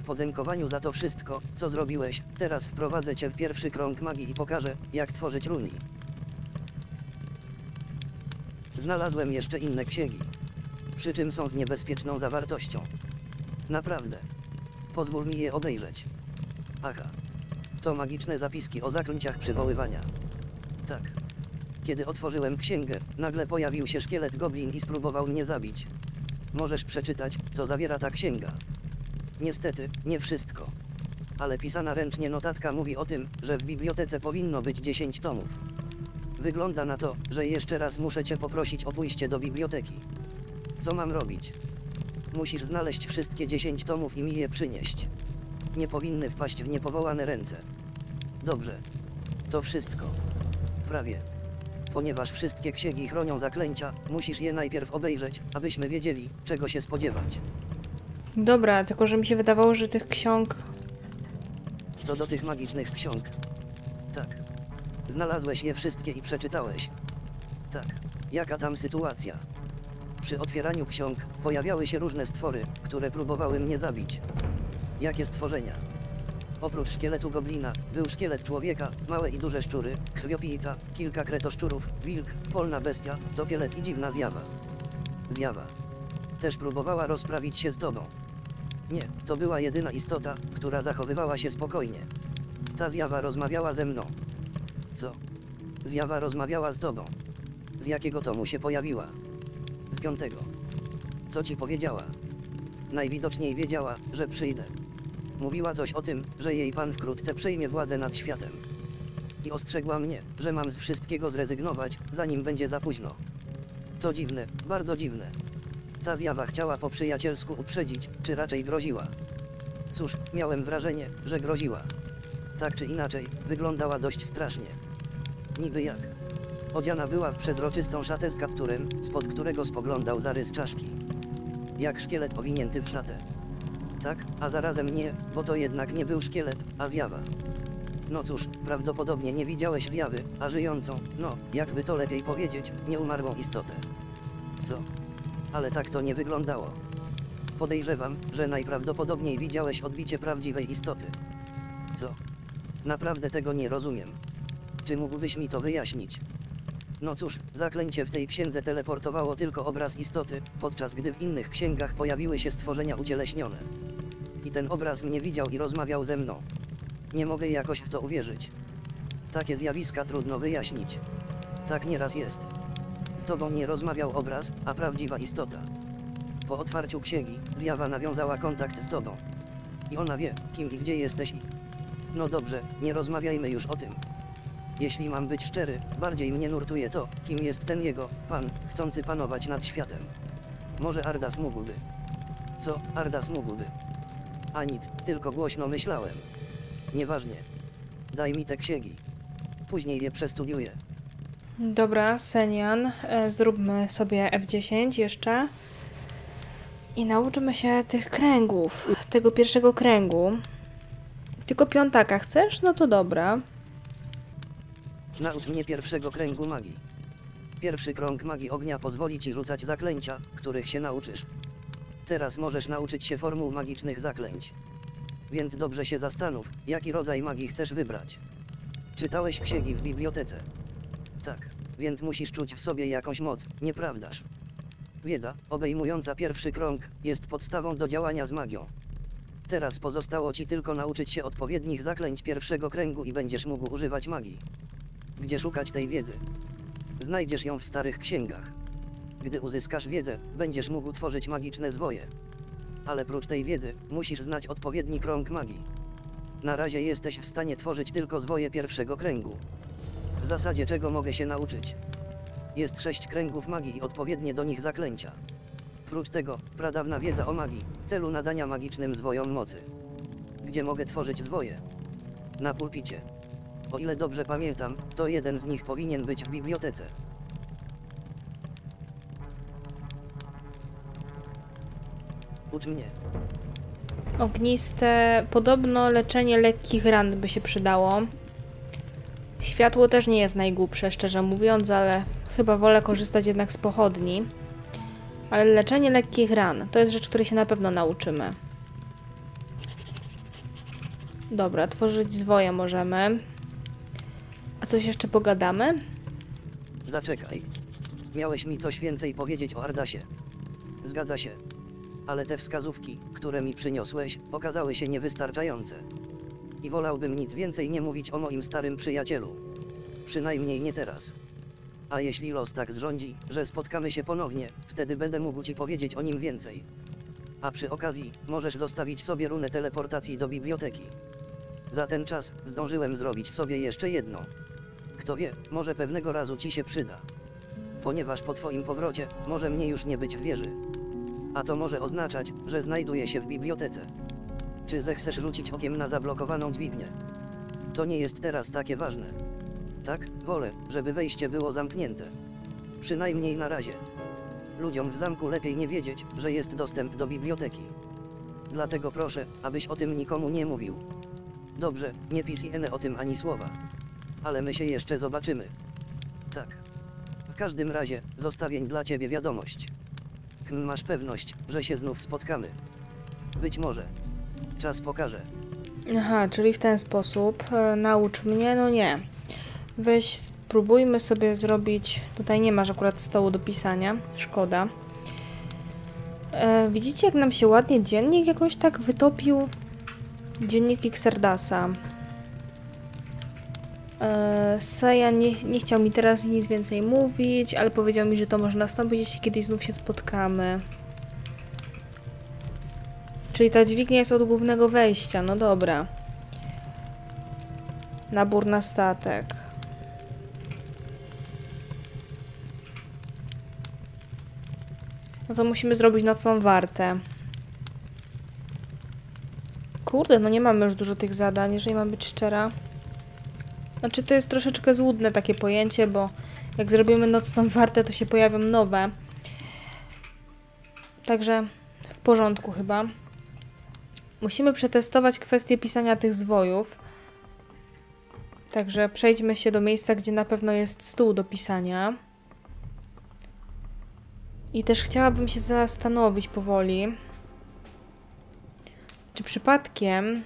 W podziękowaniu za to wszystko, co zrobiłeś, teraz wprowadzę cię w pierwszy krąg magii i pokażę, jak tworzyć runy. Znalazłem jeszcze inne księgi. Przy czym są z niebezpieczną zawartością. Naprawdę. Pozwól mi je obejrzeć. Aha. To magiczne zapiski o zaklęciach przywoływania. Tak. Kiedy otworzyłem księgę, nagle pojawił się szkielet goblin i spróbował mnie zabić. Możesz przeczytać, co zawiera ta księga. Niestety, nie wszystko. Ale pisana ręcznie notatka mówi o tym, że w bibliotece powinno być 10 tomów. Wygląda na to, że jeszcze raz muszę cię poprosić o pójście do biblioteki. Co mam robić? Musisz znaleźć wszystkie 10 tomów i mi je przynieść. Nie powinny wpaść w niepowołane ręce. Dobrze. To wszystko. Prawie. Ponieważ wszystkie księgi chronią zaklęcia, musisz je najpierw obejrzeć, abyśmy wiedzieli, czego się spodziewać. Dobra, tylko że mi się wydawało, że tych ksiąg... Co do tych magicznych ksiąg. Tak. Znalazłeś je wszystkie i przeczytałeś. Tak. Jaka tam sytuacja? Przy otwieraniu ksiąg pojawiały się różne stwory, które próbowały mnie zabić. Jakie stworzenia? Oprócz szkieletu goblina, był szkielet człowieka, małe i duże szczury, krwiopijca, kilka kretoszczurów, wilk, polna bestia, topielec i dziwna zjawa. Zjawa. Też próbowała rozprawić się z tobą. Nie, to była jedyna istota, która zachowywała się spokojnie. Ta zjawa rozmawiała ze mną. Co? Zjawa rozmawiała z tobą. Z jakiego tomu się pojawiła? Z 5. Co ci powiedziała? Najwidoczniej wiedziała, że przyjdę. Mówiła coś o tym, że jej pan wkrótce przejmie władzę nad światem. I ostrzegła mnie, że mam z wszystkiego zrezygnować, zanim będzie za późno. To dziwne, bardzo dziwne. Ta zjawa chciała po przyjacielsku uprzedzić, czy raczej groziła. Cóż, miałem wrażenie, że groziła. Tak czy inaczej, wyglądała dość strasznie. Niby jak. Odziana była w przezroczystą szatę z kapturem, spod którego spoglądał zarys czaszki. Jak szkielet owinięty w szatę. Tak, a zarazem nie, bo to jednak nie był szkielet, a zjawa. No cóż, prawdopodobnie nie widziałeś zjawy, a żyjącą, no, jakby to lepiej powiedzieć, nieumarłą istotę. Co? Ale tak to nie wyglądało. Podejrzewam, że najprawdopodobniej widziałeś odbicie prawdziwej istoty. Co? Naprawdę tego nie rozumiem. Czy mógłbyś mi to wyjaśnić? No cóż, zaklęcie w tej księdze teleportowało tylko obraz istoty, podczas gdy w innych księgach pojawiły się stworzenia ucieleśnione. I ten obraz mnie widział i rozmawiał ze mną. Nie mogę jakoś w to uwierzyć. Takie zjawiska trudno wyjaśnić. Tak nieraz jest. Z tobą nie rozmawiał obraz, a prawdziwa istota. Po otwarciu księgi, zjawa nawiązała kontakt z tobą. I ona wie, kim i gdzie jesteś i... No dobrze, nie rozmawiajmy już o tym. Jeśli mam być szczery, bardziej mnie nurtuje to, kim jest ten jego, pan, chcący panować nad światem. Może Ardas mógłby. Co, Ardas mógłby? A nic, tylko głośno myślałem. Nieważnie. Daj mi te księgi. Później je przestudiuję. Dobra, Sejan, zróbmy sobie F10 jeszcze. I nauczymy się tych kręgów, tego pierwszego kręgu. Tylko 5taka chcesz? No to dobra. Naucz mnie pierwszego kręgu magii. Pierwszy krąg magii ognia pozwoli ci rzucać zaklęcia, których się nauczysz. Teraz możesz nauczyć się formuł magicznych zaklęć. Więc dobrze się zastanów, jaki rodzaj magii chcesz wybrać. Czytałeś księgi w bibliotece? Tak, więc musisz czuć w sobie jakąś moc, nieprawdaż? Wiedza, obejmująca pierwszy krąg, jest podstawą do działania z magią. Teraz pozostało ci tylko nauczyć się odpowiednich zaklęć pierwszego kręgu i będziesz mógł używać magii. Gdzie szukać tej wiedzy? Znajdziesz ją w starych księgach. Gdy uzyskasz wiedzę, będziesz mógł tworzyć magiczne zwoje. Ale prócz tej wiedzy, musisz znać odpowiedni krąg magii. Na razie jesteś w stanie tworzyć tylko zwoje pierwszego kręgu. W zasadzie czego mogę się nauczyć? Jest 6 kręgów magii i odpowiednie do nich zaklęcia. Prócz tego, pradawna wiedza o magii, w celu nadania magicznym zwojom mocy. Gdzie mogę tworzyć zwoje? Na pulpicie. O ile dobrze pamiętam, to jeden z nich powinien być w bibliotece. Ucz mnie. Ogniste. Podobno leczenie lekkich ran by się przydało. Światło też nie jest najgłupsze, szczerze mówiąc, ale chyba wolę korzystać jednak z pochodni. Ale leczenie lekkich ran to jest rzecz, której się na pewno nauczymy. Dobra, tworzyć zwoje możemy. A coś jeszcze pogadamy? Zaczekaj. Miałeś mi coś więcej powiedzieć o Ardasie. Zgadza się. Ale te wskazówki, które mi przyniosłeś, okazały się niewystarczające. I wolałbym nic więcej nie mówić o moim starym przyjacielu. Przynajmniej nie teraz. A jeśli los tak zrządzi, że spotkamy się ponownie, wtedy będę mógł ci powiedzieć o nim więcej. A przy okazji, możesz zostawić sobie runę teleportacji do biblioteki. Za ten czas, zdążyłem zrobić sobie jeszcze jedną. Kto wie, może pewnego razu ci się przyda. Ponieważ po twoim powrocie, może mnie już nie być w wieży. A to może oznaczać, że znajduję się w bibliotece. Czy zechcesz rzucić okiem na zablokowaną dźwignię? To nie jest teraz takie ważne. Tak, wolę, żeby wejście było zamknięte. Przynajmniej na razie. Ludziom w zamku lepiej nie wiedzieć, że jest dostęp do biblioteki. Dlatego proszę, abyś o tym nikomu nie mówił. Dobrze, nie pisane o tym ani słowa. Ale my się jeszcze zobaczymy. Tak. W każdym razie, zostawię dla ciebie wiadomość. Masz pewność, że się znów spotkamy. Być może. Czas pokaże. Aha, czyli w ten sposób. Naucz mnie? No nie. Weź, spróbujmy sobie zrobić... Tutaj nie masz akurat stołu do pisania. Szkoda. Widzicie, jak nam się ładnie dziennik jakoś tak wytopił? Dziennik Xardasa. Sejan nie chciał mi teraz nic więcej mówić, ale powiedział mi, że to może nastąpić, jeśli kiedyś znów się spotkamy. Czyli ta dźwignia jest od głównego wejścia, no dobra. Nabór na statek. No to musimy zrobić nocną wartę. Kurde, no nie mamy już dużo tych zadań, jeżeli mam być szczera. Znaczy, to jest troszeczkę złudne takie pojęcie, bo jak zrobimy nocną wartę, to się pojawią nowe. Także w porządku chyba. Musimy przetestować kwestię pisania tych zwojów. Także przejdźmy się do miejsca, gdzie na pewno jest stół do pisania. I też chciałabym się zastanowić powoli, czy przypadkiem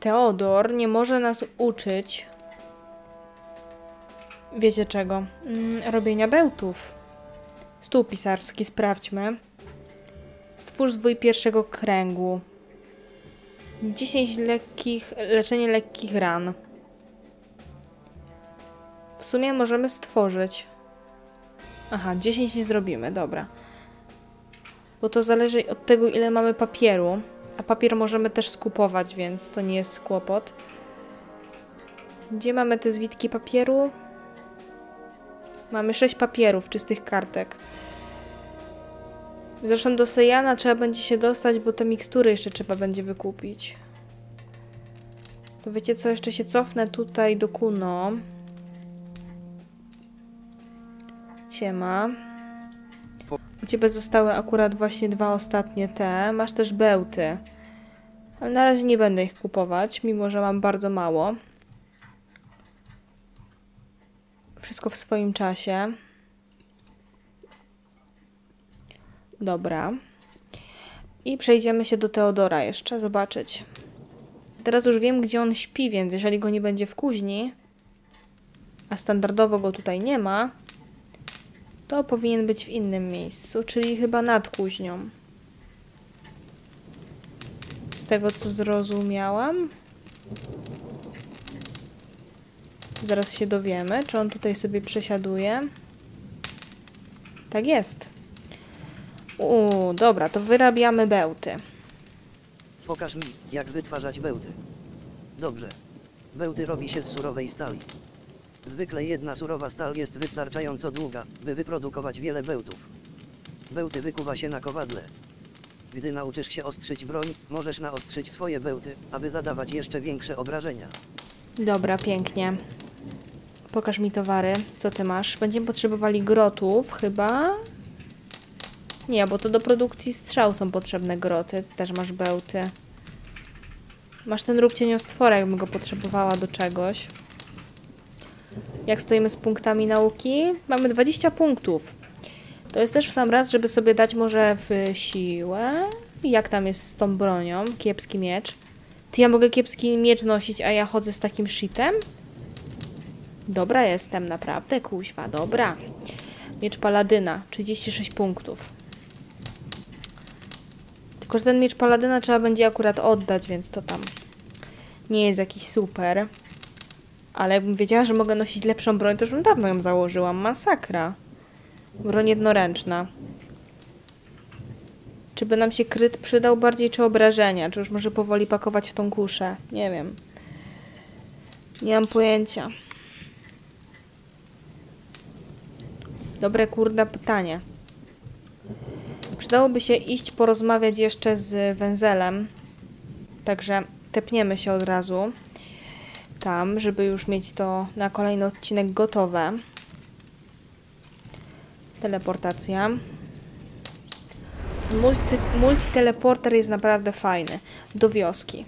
Teodor nie może nas uczyć, wiecie czego, robienia bełtów. Stół pisarski, sprawdźmy. Stwórz zwój pierwszego kręgu. 10 leczenie lekkich ran. W sumie możemy stworzyć. Aha, 10 nie zrobimy, dobra. Bo to zależy od tego, ile mamy papieru. A papier możemy też skupować, więc to nie jest kłopot. Gdzie mamy te zwitki papieru? Mamy 6 papierów, czystych kartek. Zresztą do Sejana trzeba będzie się dostać, bo te mikstury jeszcze trzeba będzie wykupić. To wiecie co? Jeszcze się cofnę tutaj do Kuno. Siema. U ciebie zostały akurat właśnie 2 ostatnie te. Masz też bełty. Ale na razie nie będę ich kupować, mimo że mam bardzo mało. Wszystko wszystko w swoim czasie. Dobra. I przejdziemy się do Teodora jeszcze, zobaczyć. Teraz już wiem, gdzie on śpi, więc jeżeli go nie będzie w kuźni, a standardowo go tutaj nie ma, to powinien być w innym miejscu, czyli chyba nad kuźnią. Z tego, co zrozumiałam. Zaraz się dowiemy, czy on tutaj sobie przesiaduje. Tak jest. Dobra, to wyrabiamy bełty. Pokaż mi, jak wytwarzać bełty. Dobrze. Bełty robi się z surowej stali. Zwykle jedna surowa stal jest wystarczająco długa, by wyprodukować wiele bełtów. Bełty wykuwa się na kowadle. Gdy nauczysz się ostrzyć broń, możesz naostrzyć swoje bełty, aby zadawać jeszcze większe obrażenia. Dobra, pięknie. Pokaż mi towary, co ty masz. Będziemy potrzebowali grotów chyba? Nie, bo to do produkcji strzał są potrzebne groty. Ty też masz bełty. Masz ten róg cieniostwora, jakbym go potrzebowała do czegoś. Jak stoimy z punktami nauki? Mamy 20 punktów. To jest też w sam raz, żeby sobie dać może w siłę. Jak tam jest z tą bronią? Kiepski miecz. Ty, ja mogę kiepski miecz nosić, a ja chodzę z takim shitem? Dobra jestem, naprawdę, kuźwa, dobra. Miecz paladyna, 36 punktów. Tylko, że ten miecz paladyna trzeba będzie akurat oddać, więc to tam nie jest jakiś super. Ale jakbym wiedziała, że mogę nosić lepszą broń, to już bym dawno ją założyłam. Masakra. Broń jednoręczna. Czy by nam się kryt przydał bardziej, czy obrażenia? Czy już może powoli pakować w tą kuszę? Nie wiem. Nie mam pojęcia. Dobre kurde pytanie. Przydałoby się iść porozmawiać jeszcze z Wenzelem. Także tepniemy się od razu tam, żeby już mieć to na kolejny odcinek gotowe. Teleportacja. Multiteleporter jest naprawdę fajny. Do wioski.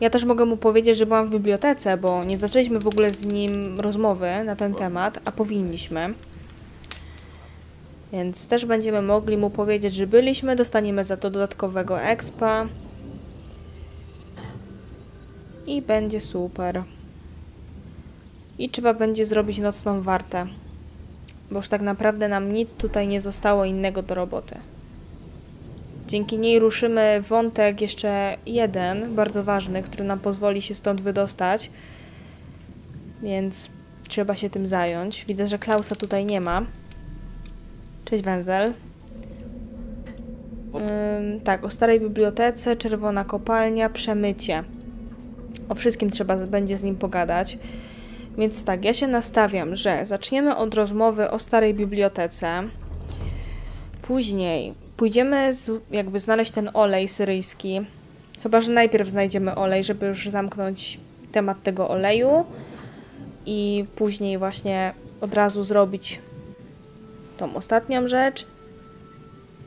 Ja też mogę mu powiedzieć, że byłam w bibliotece, bo nie zaczęliśmy w ogóle z nim rozmowy na ten temat, a powinniśmy. Więc też będziemy mogli mu powiedzieć, że byliśmy, dostaniemy za to dodatkowego expa. I będzie super. I trzeba będzie zrobić nocną wartę. Bo już tak naprawdę nam nic tutaj nie zostało innego do roboty. Dzięki niej ruszymy wątek jeszcze jeden, bardzo ważny, który nam pozwoli się stąd wydostać. Więc trzeba się tym zająć. Widzę, że Klausa tutaj nie ma. Cześć, Wenzel. Tak, o starej bibliotece, czerwona kopalnia, przemycie. O wszystkim trzeba będzie z nim pogadać. Więc tak, ja się nastawiam, że zaczniemy od rozmowy o starej bibliotece. Później pójdziemy jakby znaleźć ten olej syryjski. Chyba że najpierw znajdziemy olej, żeby już zamknąć temat tego oleju. I później właśnie od razu zrobić tą ostatnią rzecz.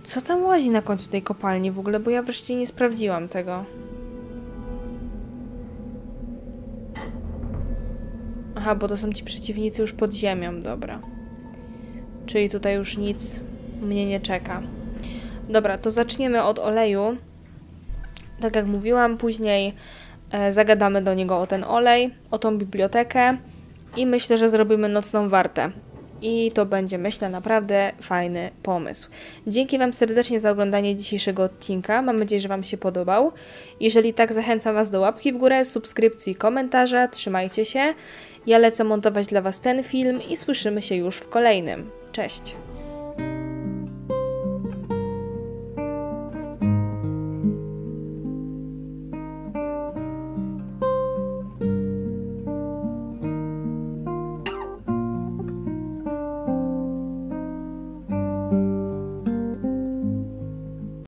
Co tam łazi na końcu tej kopalni w ogóle? Bo ja wreszcie nie sprawdziłam tego. Aha, bo to są ci przeciwnicy już pod ziemią, dobra. Czyli tutaj już nic mnie nie czeka. Dobra, to zaczniemy od oleju. Tak jak mówiłam, później zagadamy do niego o ten olej, o tą bibliotekę i myślę, że zrobimy nocną wartę. I to będzie, myślę, naprawdę fajny pomysł. Dzięki Wam serdecznie za oglądanie dzisiejszego odcinka. Mam nadzieję, że Wam się podobał. Jeżeli tak, zachęcam Was do łapki w górę, subskrypcji, komentarza. Trzymajcie się. Ja lecę montować dla Was ten film i słyszymy się już w kolejnym. Cześć!